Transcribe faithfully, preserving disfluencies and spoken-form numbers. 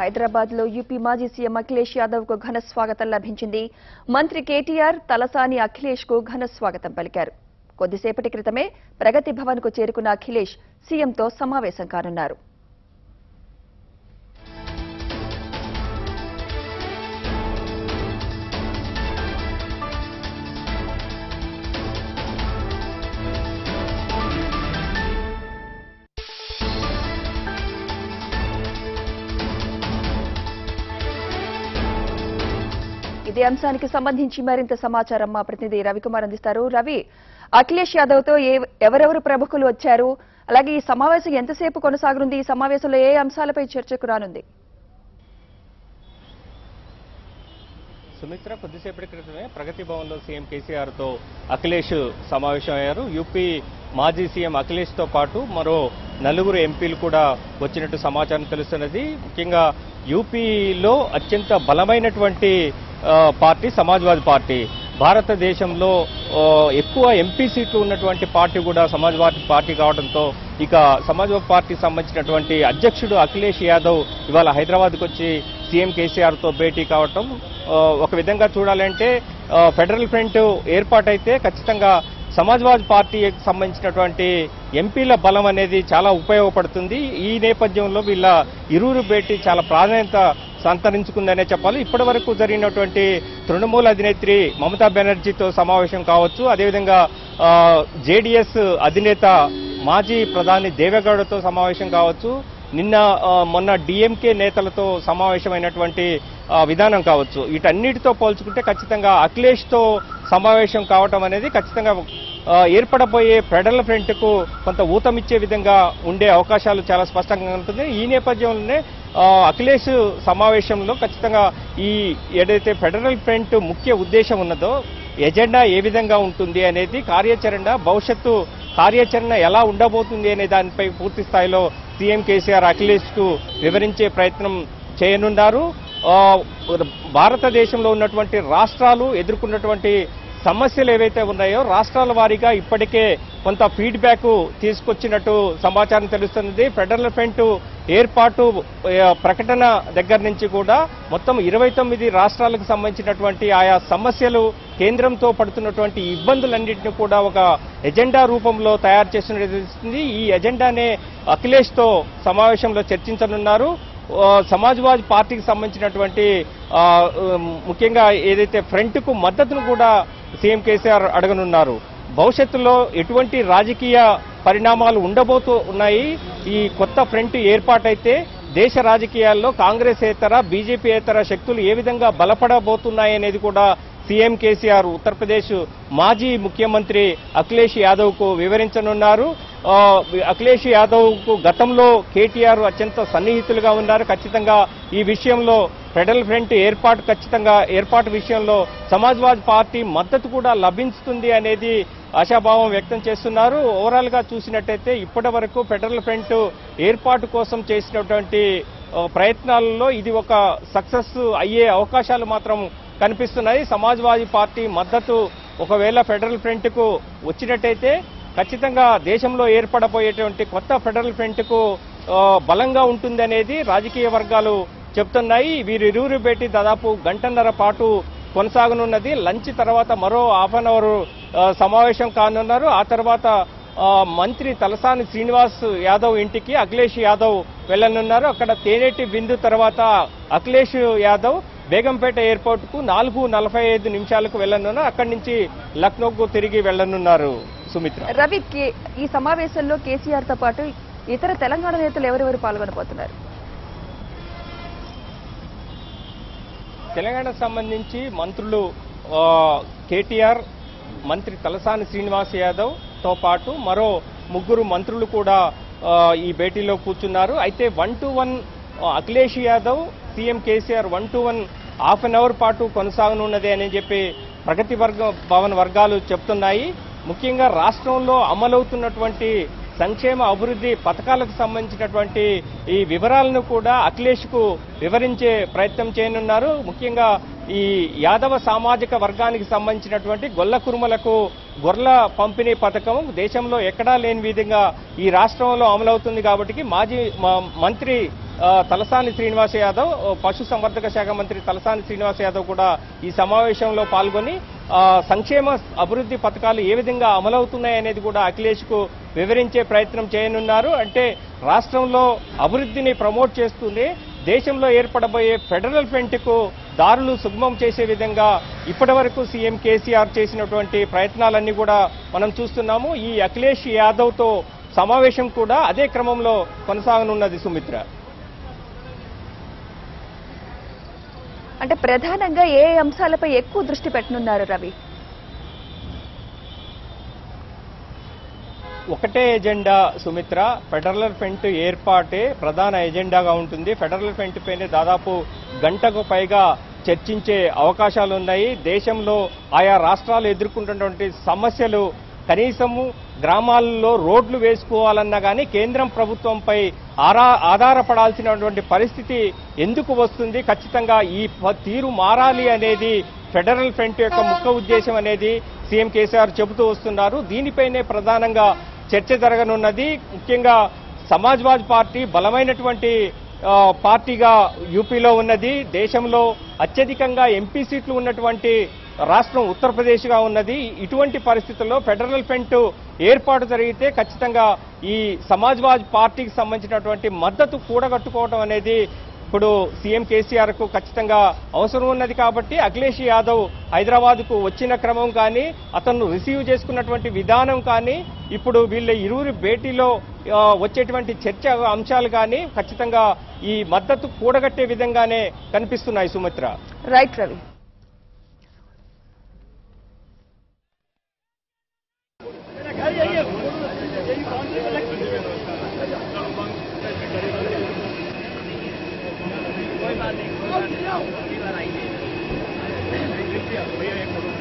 హైదరాబాద్ లో యూపీ మాజీ సీఎం అఖిలేష్ యాదవ్ కు ఘన స్వాగతం లభించింది. మంత్రి కేటీఆర్ తలసాని అఖిలేష్ కు ఘన స్వాగతం పలికారు. కొద్దిసేపటి క్రితమే ప్రగతి భవన్ కు చేరుకున్న అఖిలేష్ సీఎంతో సమావేశం కానున్నారు. ఈ అంశానికి సంబంధించి మరింత సమాచారం మా ప్రతినిధి రవికుమార్ అందిస్తారు. రవి, అఖిలేష్ యాదవ్ తో ఎవరెవరు ప్రముఖులు వచ్చారు, అలాగే ఈ సమావేశం ఎంతసేపు కొనసాగనుంది, ఈ సమావేశంలో ఏ అంశాలపై చర్చకు రానుంది? సుమిత్ర, కొద్దిసేపటి క్రితమే ప్రగతి భవన్లో సీఎం కేసీఆర్ తో అఖిలేష్ సమావేశమయ్యారు. యూపీ మాజీ సీఎం అఖిలేష్ తో పాటు మరో నలుగురు ఎంపీలు కూడా వచ్చినట్టు సమాచారం తెలుస్తున్నది. ముఖ్యంగా యూపీలో అత్యంత బలమైనటువంటి పార్టీ సమాజ్వాదీ పార్టీ, భారతదేశంలో ఎక్కువ ఎంపీ సీట్లు ఉన్నటువంటి పార్టీ కూడా సమాజ్వాదీ పార్టీ కావడంతో ఇక సమాజ్వాదీ పార్టీకి సంబంధించినటువంటి అధ్యక్షుడు అఖిలేష్ యాదవ్ ఇవాళ హైదరాబాద్కు వచ్చి సీఎం కేసీఆర్తో భేటీ కావటం ఒక విధంగా చూడాలంటే ఫెడరల్ ఫ్రంట్ ఏర్పాటైతే ఖచ్చితంగా సమాజ్వాదీ పార్టీకి సంబంధించినటువంటి ఎంపీల బలం అనేది చాలా ఉపయోగపడుతుంది. ఈ నేపథ్యంలో వీళ్ళ ఇరువురు భేటీ చాలా ప్రాధాన్యత సంతరించుకుందనే చెప్పాలి. ఇప్పటి వరకు జరిగినటువంటి తృణమూల అధినేత్రి మమతా బెనర్జీతో సమావేశం కావచ్చు, అదేవిధంగా జేడీఎస్ అధినేత మాజీ ప్రధాని దేవేగౌడతో సమావేశం కావచ్చు, నిన్న మొన్న డీఎంకే నేతలతో సమావేశమైనటువంటి విధానం కావచ్చు, వీటన్నిటితో పోల్చుకుంటే ఖచ్చితంగా అఖిలేష్తో సమావేశం కావటం అనేది ఖచ్చితంగా ఏర్పడబోయే ఫెడరల్ ఫ్రంట్కు కొంత ఊతమిచ్చే విధంగా ఉండే అవకాశాలు చాలా స్పష్టంగా ఉంటుంది. ఈ నేపథ్యంలోనే అఖిలేష్ సమావేశంలో ఖచ్చితంగా ఈ ఏదైతే ఫెడరల్ ఫ్రంట్ ముఖ్య ఉద్దేశం ఉన్నదో, ఎజెండా ఏ విధంగా ఉంటుంది అనేది, కార్యాచరణ భవిష్యత్తు కార్యాచరణ ఎలా ఉండబోతుంది అనే దానిపై పూర్తి స్థాయిలో సీఎం కేసీఆర్ అఖిలేష్కు వివరించే ప్రయత్నం చేయనున్నారు. భారతదేశంలో ఉన్నటువంటి రాష్ట్రాలు ఎదుర్కొన్నటువంటి సమస్యలు ఏవైతే ఉన్నాయో రాష్ట్రాల వారీగా ఇప్పటికే కొంత ఫీడ్బ్యాక్ తీసుకొచ్చినట్టు సమాచారం తెలుస్తున్నది. ఫెడరల్ ఫ్రంట్ ఏర్పాటు ప్రకటన దగ్గర నుంచి కూడా మొత్తం ఇరవై తొమ్మిది రాష్ట్రాలకు సంబంధించినటువంటి ఆయా సమస్యలు, కేంద్రంతో పడుతున్నటువంటి ఇబ్బందులన్నింటినీ కూడా ఒక ఎజెండా రూపంలో తయారు చేస్తున్నట్టు తెలుస్తుంది. ఈ ఎజెండానే అఖిలేష్తో సమావేశంలో చర్చించనున్నారు. సమాజ్వాదీ పార్టీకి సంబంధించినటువంటి ముఖ్యంగా ఏదైతే ఫ్రంట్కు మద్దతును కూడా సీఎం కేసీఆర్ అడగనున్నారు. భవిష్యత్తులో ఎటువంటి రాజకీయ పరిణామాలు ఉండబోతూ ఉన్నాయి, ఈ కొత్త ఫ్రంట్ ఏర్పాటైతే దేశ రాజకీయాల్లో కాంగ్రెసేతర బీజేపీయేతర శక్తులు ఏ విధంగా బలపడబోతున్నాయనేది కూడా సీఎం కేసీఆర్ ఉత్తరప్రదేశ్ మాజీ ముఖ్యమంత్రి అఖిలేష్ యాదవ్కు వివరించనున్నారు. అఖిలేష్ యాదవ్కు గతంలో కేటీఆర్ అత్యంత సన్నిహితులుగా ఉన్నారు. ఖచ్చితంగా ఈ విషయంలో ఫెడరల్ ఫ్రంట్ ఏర్పాటు ఖచ్చితంగా ఏర్పాటు విషయంలో సమాజ్వాదీ పార్టీ మద్దతు కూడా లభిస్తుంది అనేది ఆశాభావం వ్యక్తం చేస్తున్నారు. ఓవరాల్ గా చూసినట్టయితే ఇప్పటి వరకు ఫెడరల్ ఫ్రంట్ ఏర్పాటు కోసం చేసినటువంటి ప్రయత్నాలలో ఇది ఒక సక్సెస్ అయ్యే అవకాశాలు మాత్రం కనిపిస్తున్నాయి. సమాజ్వాదీ పార్టీ మద్దతు ఒకవేళ ఫెడరల్ ఫ్రంట్కు వచ్చినట్టయితే ఖచ్చితంగా దేశంలో ఏర్పడబోయేటువంటి కొత్త ఫెడరల్ ఫ్రంట్కు బలంగా ఉంటుందనేది రాజకీయ వర్గాలు చెప్తున్నాయి. వీరిరువురు భేటీ దాదాపు గంటన్నర పాటు కొనసాగనున్నది. లంచ్ తర్వాత మరో హాఫ్ అన్ అవర్ సమావేశం కానున్నారు. ఆ తర్వాత మంత్రి తలసాని శ్రీనివాస్ యాదవ్ ఇంటికి అఖిలేష్ యాదవ్ వెళ్లనున్నారు. అక్కడ తేనేటి బిందు తర్వాత అఖిలేష్ యాదవ్ బేగంపేట ఎయిర్పోర్ట్ కు నాలుగు నలభై ఐదు నిమిషాలకు వెళ్లనున్నారు. అక్కడి నుంచి లక్నోకు తిరిగి వెళ్లనున్నారు. సుమిత్ర, రవి, ఈ సమావేశంలో కేసీఆర్ తో పాటు ఇతర తెలంగాణ నేతలు ఎవరెవరు పాల్గొనబోతున్నారు? తెలంగాణకు సంబంధించి మంత్రులు కేటీఆర్, మంత్రి తలసాని శ్రీనివాస్ యాదవ్ తో పాటు మరో ముగ్గురు మంత్రులు కూడా ఈ భేటీలో కూర్చున్నారు. అయితే one to one Akhilesh Yadav CM KCR one to one half an hour పాటు కొనసాగనున్నది అని చెప్పి ప్రగతి వర్గ భవన్ వర్గాలు చెప్తున్నాయి. ముఖ్యంగా రాష్ట్రంలో అమలవుతున్నటువంటి సంక్షేమ అభివృద్ధి పథకాలకు సంబంధించినటువంటి ఈ వివరాలను కూడా అఖిలేష్కు వివరించే ప్రయత్నం చేయనున్నారు. ముఖ్యంగా ఈ యాదవ సామాజిక వర్గానికి సంబంధించినటువంటి గొల్ల కురుమలకు గొర్రెల పంపిణీ పథకం దేశంలో ఎక్కడా లేని విధంగా ఈ రాష్ట్రంలో అమలవుతుంది కాబట్టి మాజీ మంత్రి తలసాని శ్రీనివాస యాదవ్ పశు సంవర్ధక శాఖ మంత్రి తలసాని శ్రీనివాస యాదవ్ కూడా ఈ సమావేశంలో పాల్గొని సంక్షేమ అభివృద్ధి పథకాలు ఏ విధంగా అమలవుతున్నాయనేది కూడా అఖిలేష్కు వివరించే ప్రయత్నం చేయనున్నారు. అంటే రాష్ట్రంలో అభివృద్ధిని ప్రమోట్ చేస్తూనే దేశంలో ఏర్పడబోయే ఫెడరల్ ఫ్రంట్కు దారులు సుగమం చేసే విధంగా ఇప్పటి వరకు సీఎం కేసీఆర్ చేసినటువంటి ప్రయత్నాలన్నీ కూడా మనం చూస్తున్నాము. ఈ అఖిలేష్ యాదవ్తో సమావేశం కూడా అదే క్రమంలో కొనసాగనున్నది సుమిత్ర. అంటే ప్రధానంగా ఏ అంశాలపై ఎక్కువ దృష్టి పెట్టనున్నారు రవి? ఒకటే ఎజెండా సుమిత్ర, ఫెడరల్ ఫ్రంట్ ఏర్పాటే ప్రధాన ఎజెండాగా ఉంటుంది. ఫెడరల్ ఫ్రంట్ పైనే దాదాపు గంటకు పైగా చర్చించే అవకాశాలున్నాయి. దేశంలో ఆయా రాష్ట్రాలు ఎదుర్కొంటున్నటువంటి సమస్యలు, కనీసము గ్రామాల్లో రోడ్లు వేసుకోవాలన్నా కానీ కేంద్రం ప్రభుత్వంపై ఆరా ఆధారపడాల్సినటువంటి పరిస్థితి ఎందుకు వస్తుంది, ఖచ్చితంగా ఈ తీరు మారాలి అనేది ఫెడరల్ ఫ్రంట్ యొక్క ముఖ్య ఉద్దేశం అనేది సీఎం కేసీఆర్ చెబుతూ వస్తున్నారు. దీనిపైనే ప్రధానంగా చర్చ జరగనున్నది. ముఖ్యంగా సమాజ్వాదీ పార్టీ బలమైనటువంటి పార్టీగా యూపీలో ఉన్నది. దేశంలో అత్యధికంగా ఎంపీ సీట్లు ఉన్నటువంటి రాష్ట్రం ఉత్తరప్రదేశ్గా ఉన్నది. ఇటువంటి పరిస్థితుల్లో ఫెడరల్ ఫ్రంట్ ఏర్పాటు జరిగితే ఖచ్చితంగా ఈ సమాజ్వాదీ పార్టీకి సంబంధించినటువంటి మద్దతు కూడగట్టుకోవడం అనేది ఇప్పుడు సీఎం కేసీఆర్ కు ఖచ్చితంగా అవసరం ఉన్నది. కాబట్టి అఖిలేష్ యాదవ్ హైదరాబాద్ కు వచ్చిన క్రమం కానీ, అతను రిసీవ్ చేసుకున్నటువంటి విధానం కానీ, ఇప్పుడు వీళ్ళ ఇరువురి భేటీలో వచ్చేటువంటి చర్చ అంశాలు కానీ ఖచ్చితంగా ఈ మద్దతు కూడగట్టే విధంగానే కనిపిస్తున్నాయి సుమిత్ర. రైట్ రవి. कोई बात नहीं, कोई बात नहीं,